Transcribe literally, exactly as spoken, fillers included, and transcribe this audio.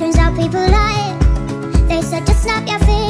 Turns out people lie. They said to snap your fingers.